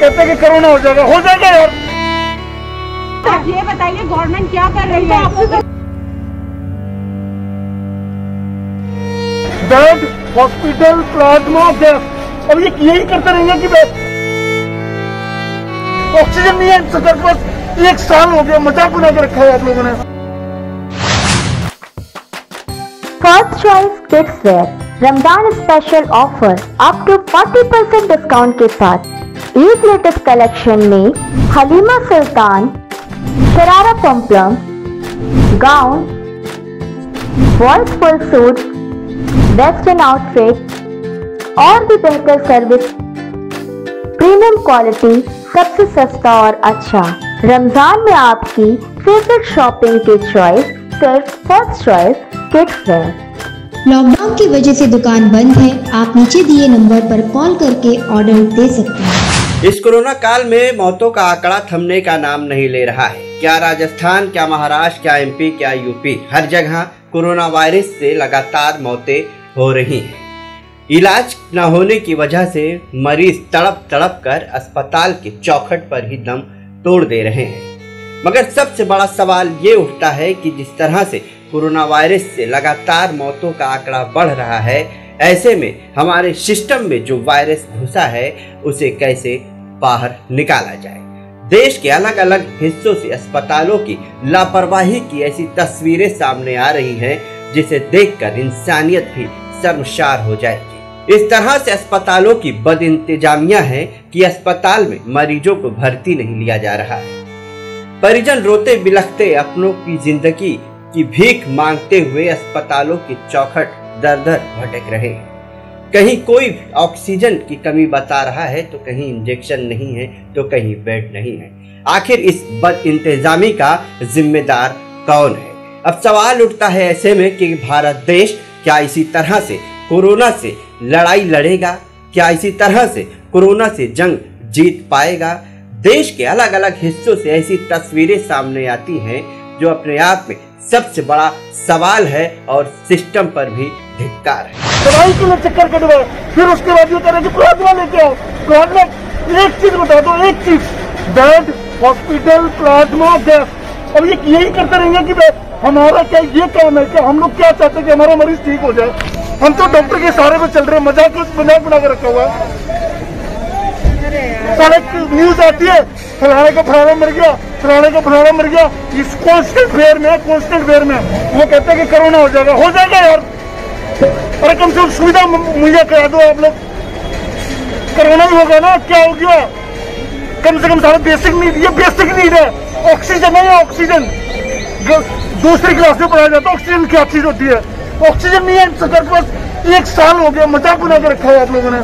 कहते हैं कि कोरोना हो जाएगा यार। आप ये बताइए गवर्नमेंट क्या कर रही है? बेड, हॉस्पिटल, प्लाज्मा, गैस, अब ये यही करते रहेंगे कि ऑक्सीजन नहीं है सरकार के पास। 1 साल हो गया, मजाक बना के रखा है आप लोगों ने। First choice kids wear Ramzan special offer up to 40% discount के साथ ईद लेटेस्ट कलेक्शन में हलीमा सुल्तान, शरारा पॉम्पलम, gown, boys full suit, western outfit और भी बेहतर सर्विस, प्रीमियम क्वालिटी, सबसे सस्ता और अच्छा। रमजान में आपकी फेवरेट शॉपिंग की चॉइस सिर्फ फर्स्ट चॉइस किड्स है। लॉकडाउन की वजह से दुकान बंद है, आप नीचे दिए नंबर पर कॉल करके ऑर्डर दे सकते हैं। इस कोरोना काल में मौतों का आंकड़ा थमने का नाम नहीं ले रहा है। क्या राजस्थान, क्या महाराष्ट्र, क्या एमपी, क्या यूपी, हर जगह कोरोना वायरस से लगातार मौतें हो रही हैं। इलाज न होने की वजह से मरीज तड़प तड़प कर अस्पताल के चौखट पर ही दम तोड़ दे रहे हैं। मगर सबसे बड़ा सवाल ये उठता है कि जिस तरह से कोरोना वायरस से लगातार मौतों का आंकड़ा बढ़ रहा है, ऐसे में हमारे सिस्टम में जो वायरस घुसा है उसे कैसे बाहर निकाला जाए। देश के अलग अलग हिस्सों से अस्पतालों की लापरवाही की ऐसी तस्वीरें सामने आ रही हैं जिसे देखकर इंसानियत भी शर्मसार हो जाएगी। इस तरह से अस्पतालों की बद इंतजामिया है कि अस्पताल में मरीजों को भर्ती नहीं लिया जा रहा है। परिजन रोते बिलखते अपनों की जिंदगी की भीख मांगते हुए अस्पतालों की चौखट दर दर भटक रहे हैं। कहीं कोई ऑक्सीजन की कमी बता रहा है तो कहीं इंजेक्शन नहीं है तो कहीं बेड नहीं है। आखिर इस बद इंतजामी का जिम्मेदार कौन है? अब सवाल उठता है ऐसे में कि भारत देश क्या इसी तरह से कोरोना से लड़ाई लड़ेगा? क्या इसी तरह से कोरोना से जंग जीत पाएगा? देश के अलग अलग हिस्सों से ऐसी तस्वीरें सामने आती हैं जो अपने आप में सबसे बड़ा सवाल है और सिस्टम पर भी धिक्कार है। दवाई के लिए चक्कर कटवाओ, फिर उसके बाद ये करें कि प्लाज्मा लेके आओ। प्लाज्मा एक चीज बता दो, एक चीज, बेड, हॉस्पिटल, प्लाज्मा, गैस, अब ये यही करते रहेंगे कि हमारा क्या ये काम है? क्या हम लोग क्या चाहते हैं कि हमारा मरीज ठीक हो जाए? हम तो डॉक्टर के सहारे में चल रहे हैं, मजाक बना के रखा हुआ है। न्यूज आती है फलाने का फलाना मर गया, फलाने का फलाना मर गया, इस कांस्टेंट फेयर में, कांस्टेंट फेयर में। वो कहते हैं कि कोरोना हो जाएगा यार। अरे कम से कम सुविधा मुहैया करा दो आप लोग। कोरोना ही होगा ना, क्या हो गया? कम से कम सारा बेसिक नीड, ये बेसिक नीड है। ऑक्सीजन है, ऑक्सीजन दूसरी क्लास में पढ़ाया जाता है। ऑक्सीजन क्या चीज होती है? ऑक्सीजन नहीं है सरकार के पास। 1 साल हो गया, मजाक बना के रखा है आप लोगों ने।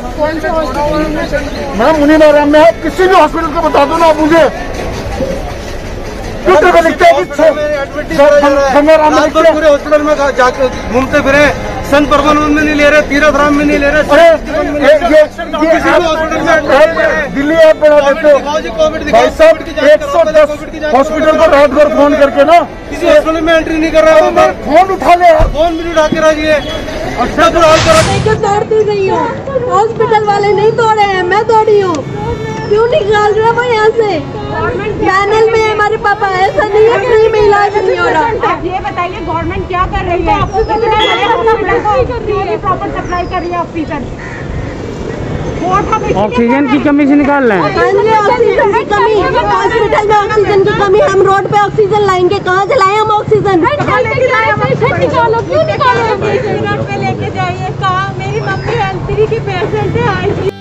मैम मुनीराम में आप किसी भी हॉस्पिटल को बता दो ना, आप मुझे लिखते हैं घूमते फिरे, सन परमानंद में नहीं ले रहे, तीरथ राम में नहीं ले रहे, दिल्ली ऐप बना देते हो। भाई साहब 110 हॉस्पिटल को रात भर फोन करके ना, किसी हॉस्पिटल में एंट्री नहीं कर रहा है। फोन उठा ले, फोन भी उठा के रखिए। अच्छा तो हॉस्पिटल वाले नहीं तोड़े हैं, मैं तोड़ी हूँ। क्यों निकाल रहा हूँ यहाँ से? पैनल में हमारे पापा, ऐसा नहीं है फ्री में इलाज नहीं हो रहा। आप ये बताइए गवर्नमेंट क्या कर रही है? प्रॉपर सप्लाई कर रही है ऑक्सीजन। ऑक्सीजन की कमी से निकाल रहे हैं। ऑक्सीजन की कमी, हॉस्पिटल में ऑक्सीजन की कमी। हम रोड पे ऑक्सीजन लाएंगे, कहाँ से लाए हम ऑक्सीजन? क्यों निकालो, रोड पे लेके जाइए। मेरी मम्मी एलसीडी की पेशेंट है,